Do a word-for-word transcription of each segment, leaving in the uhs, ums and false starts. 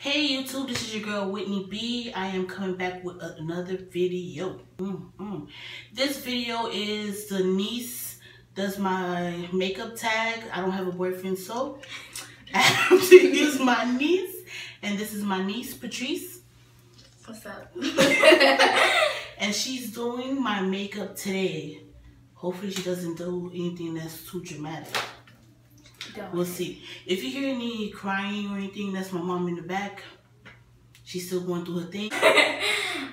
Hey YouTube, this is your girl Whitney B. I am coming back with another video. Mm-mm. This video is the niece does my makeup tag. I don't have a boyfriend, so she is my niece, and this is my niece Patrice. What's up? And she's doing my makeup today. Hopefully, she doesn't do anything that's too dramatic. Don't. We'll see. If you hear any crying or anything, that's my mom in the back. She's still going through her thing.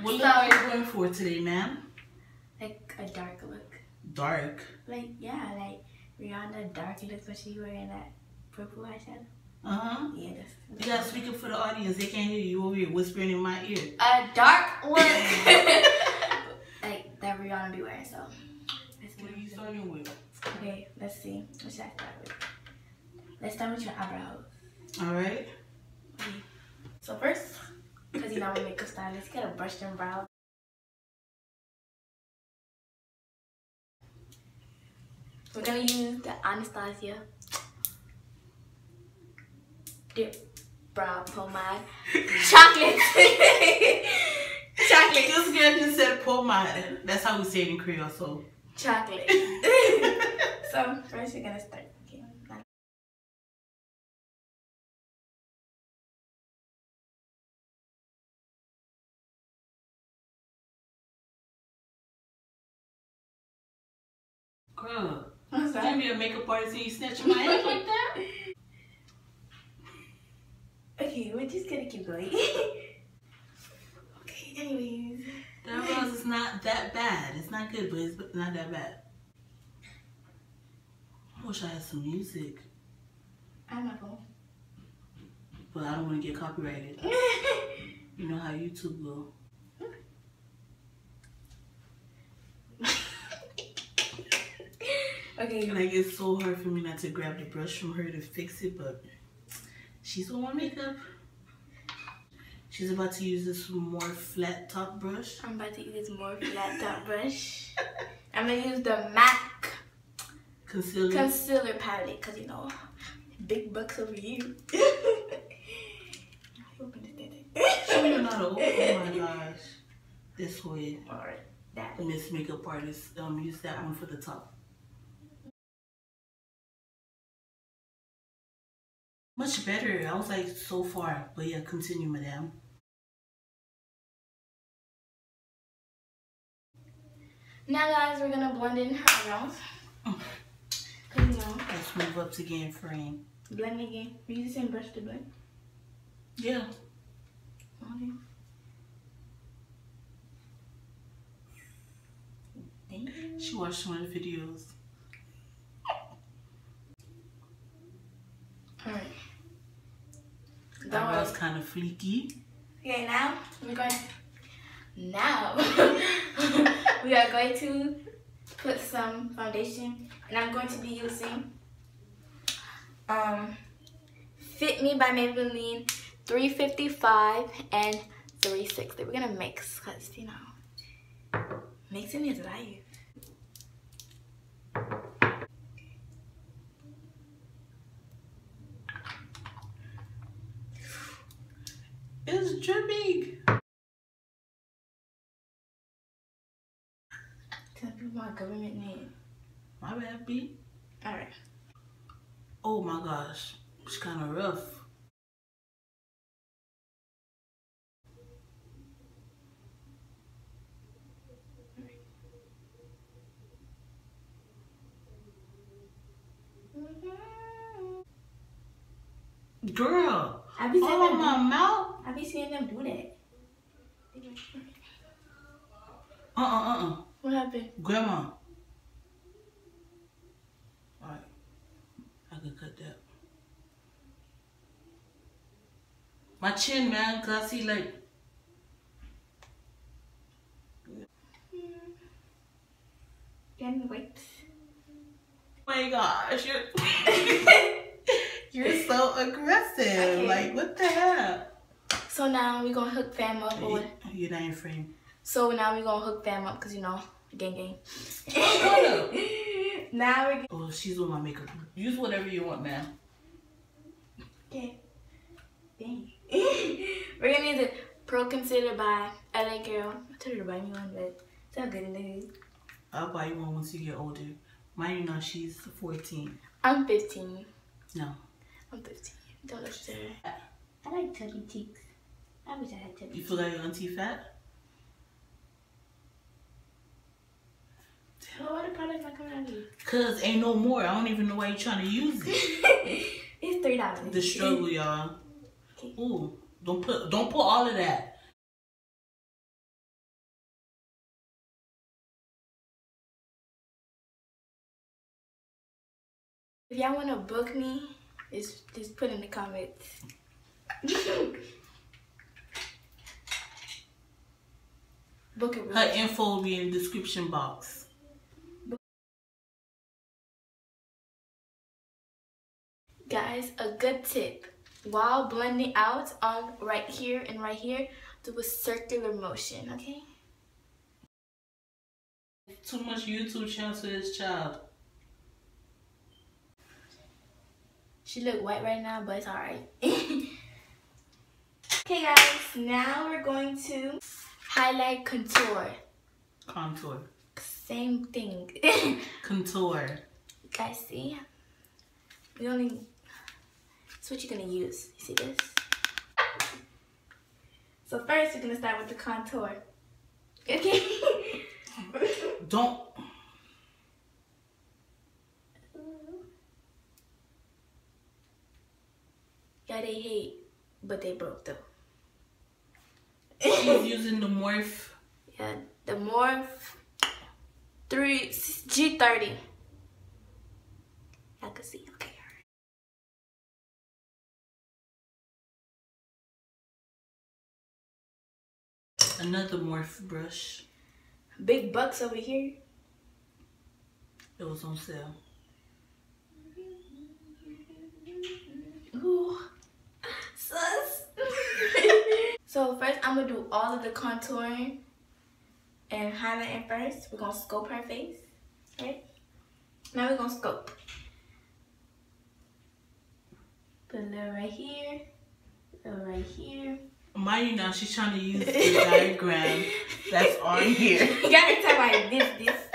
What look are you going for today, ma'am? Like a dark look. Dark? Like, yeah, like Rihanna dark looks when she wearing that purple eyeshadow. Uh-huh. Yeah, that's... You gotta speak up for the audience. They can't hear you over here whispering in my ear. A dark look. Like that Rihanna be wearing, so... What are you starting with? Okay, let's see. What should I start with? Let's start with your eyebrows. Alright. Okay. So first, because you know I'm a makeup stylist, get a brush and brow. We're going to use the Anastasia Dip Brow Pomade Chocolate. Chocolate. This girl just said pomade. That's how we say it in Creole, so. Chocolate. So first, you're going to start. Girl, you can't be a makeup artist and you snatch my head like that? Okay, we're just gonna keep going. Okay, anyways. That rose is not that bad. It's not good, but it's not that bad. I wish I had some music. I have my phone. But I don't want to get copyrighted. You know how YouTube go. Okay. Like, it's so hard for me not to grab the brush from her to fix it, but she's on my makeup. She's about to use this more flat top brush. I'm about to use this more flat top brush. I'm going to use the MAC Concealer, Concealer palette, because, you know, big bucks over you. Show me how to open. Oh my gosh. This way. Alright. The Miss Makeup Artist um, used that one for the top. Much better. I was like, so far. But yeah, continue, madam. Now, guys, we're gonna blend in her eyebrows. Mm. You know, let's move up to game frame. Blend again. We use the same brush to blend. Yeah. Okay. Thank you. She watched one of the videos. All right. That was kind of fleeky. Okay, now we're going. Now we are going to put some foundation, and I'm going to be using um Fit Me by Maybelline three fifty-five and three sixty. We're gonna mix, cause you know, mixing is life. It's dripping. Tell people my government name. My bad, B. Alright. Oh my gosh. It's kind of rough. Girl. I be all in my mouth. I be seeing them do that. Uh uh uh uh. What happened? Grandma. Alright. I could cut that. My chin, man, cause I see like. Then wait. Oh my gosh, you're you're so aggressive. Okay. Like, what the hell? So now we're gonna hook fam up. Or you're not in frame. So now we're gonna hook fam up because, you know, gang gang. Oh, no. Now we're. Oh, she's on my makeup. Use whatever you want, man. Okay. Dang. Pro Concealer by L A Girl. I told her to buy me one, but it's not good enough. I'll buy you one once you get older. Mind you, now she's fourteen. I'm fifteen. No. I'm fifteen. Don't look at her. I like tubby cheeks. I wish I had tubby cheeks. You feel like your auntie fat? Well, why the product not coming out of you? Because ain't no more. I don't even know why you're trying to use it. It's three dollars. The struggle, y'all. Okay. Ooh, don't put, don't put all of that. If y'all want to book me, just, just put in the comments. Book it. Her info will be in the description box. Guys, a good tip while blending out on right here and right here, do a circular motion, okay? Too much YouTube channel for this child. She look white right now, but it's alright. Okay guys, now we're going to highlight contour. Contour. Same thing. Contour. Guys, see? We only... That's what you're gonna use. You see this? So first, we're gonna start with the contour. Okay. Don't. Yeah, they hate, but they broke though. She's using the Morph. Yeah, the Morph three G thirty. I can see. Okay. Another Morph brush. Big bucks over here. It was on sale. Ooh, sus. So first I'm gonna do all of the contouring and highlighting first. We're gonna scope her face. Okay. Now we're gonna scope. Put a little right here. A little right here. Mind you now, she's trying to use the diagram that's on here. You gotta tell like this, this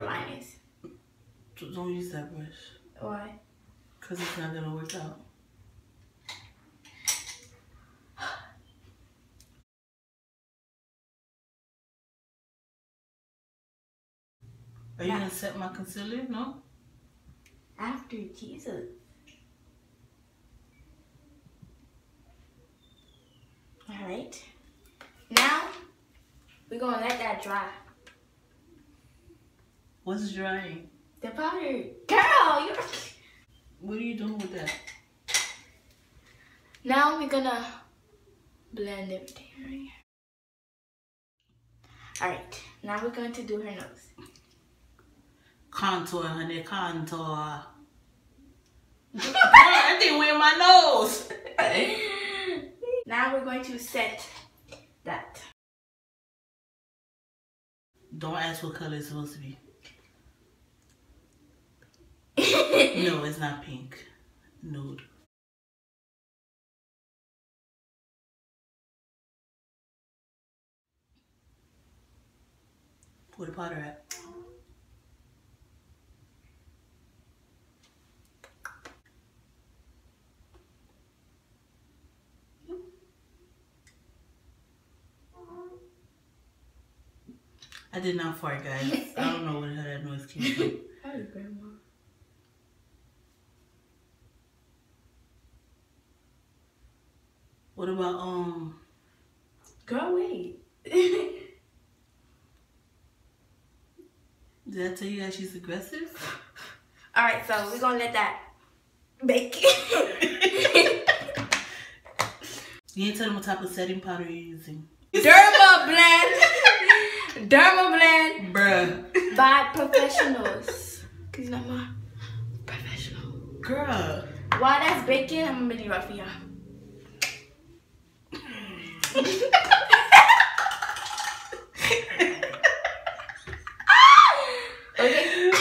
lines. Don't use that brush. Why? Because it's not gonna work out. Are you gonna set my concealer? No? After Jesus. Alright, now we're gonna let that dry. What's drying? The powder. Girl, you're... What are you doing with that? Now we're gonna blend everything right here. Alright, now we're going to do her nose. Contour, honey, contour. I think we're in my nose. Now we're going to set that. Don't ask what color it's supposed to be. No, it's not pink. Nude. Where the powder at? I did not fart, guys. I don't know where that noise came from. How did Grandma? What about, um... Girl, wait. Did I tell you that she's aggressive? Alright, so we're gonna let that bake. You ain't telling what type of setting powder you're using. Derma Blend! Derma Blend, bruh, by Professionals. Cause I'm a professional. Girl. While that's baking, I'm gonna be right for y'all. Okay.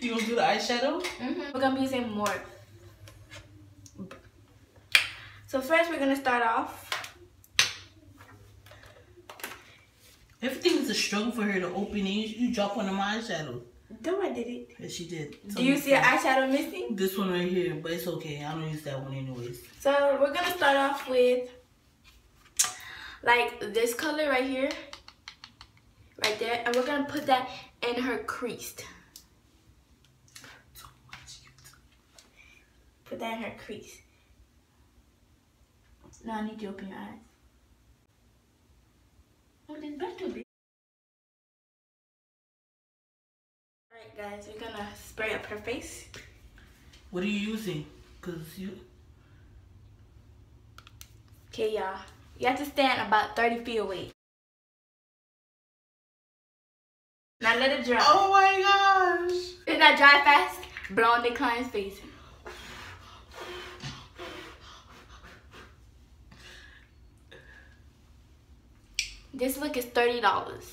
You gonna do the eyeshadow? Mm-hmm. We're gonna be using Morph. So first we're going to start off. Everything is a struggle for her to open these. You drop one of my eyeshadows. No, I didn't. Yes, she did. Do you see an eyeshadow missing? This one right here, but it's okay. I don't use that one anyways. So we're going to start off with like this color right here. Right there. And we're going to put that in her crease. Put that in her crease. Now I need you to open your eyes. Oh, this better be. Alright guys, we're gonna spray up her face. What are you using? Cause you... Okay y'all, you have to stand about thirty feet away. Now let it dry. Oh my gosh! If not dry fast, blow on the client's face. This look is thirty dollars.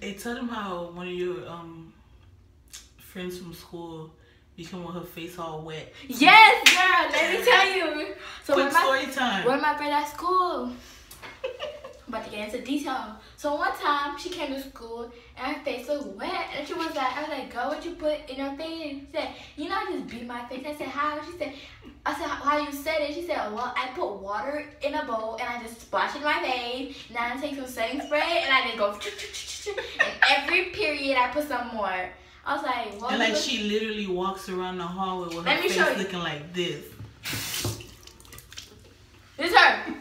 Hey, tell them how one of your um friends from school became with her face all wet. Yes, girl. Let me tell you. So quick story time. One of my friends at school. About to get into detail. So one time she came to school and her face was wet, and she was like, I was like, girl, what you put in her face? And she said, you know, I just beat my face. I said, how? She said, I said, how you said it? She said, well, I put water in a bowl and I just splashed it in my face. Now I take some setting spray and I just go. And every period I put some more. I was like, what? And like she literally walks around the hallway with her face looking like this. This is her.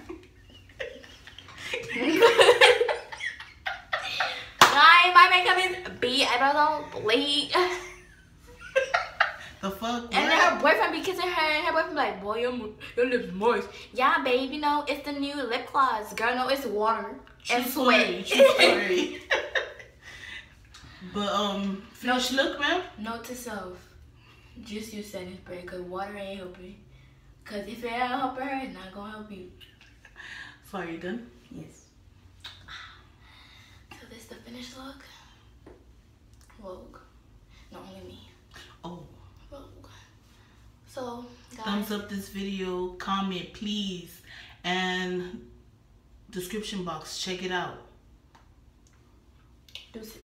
Why my makeup is B, I don't know, bleak. The fuck? And then her boyfriend be kissing her, and her boyfriend be like, boy, your, your lips moist. Yeah, babe, you know, it's the new lip gloss. Girl, no, it's water she and sweat. Sorry. But, um, finish no, look, man. Note to self. Just use setting spray, because water ain't helping. Because if it ain't helping her, it's not going to help you. So are you done? Yes. So this is the finished look. Vogue. Not only me. Oh. Vogue. So, guys. Thumbs up this video. Comment, please. And description box. Check it out. Deuces.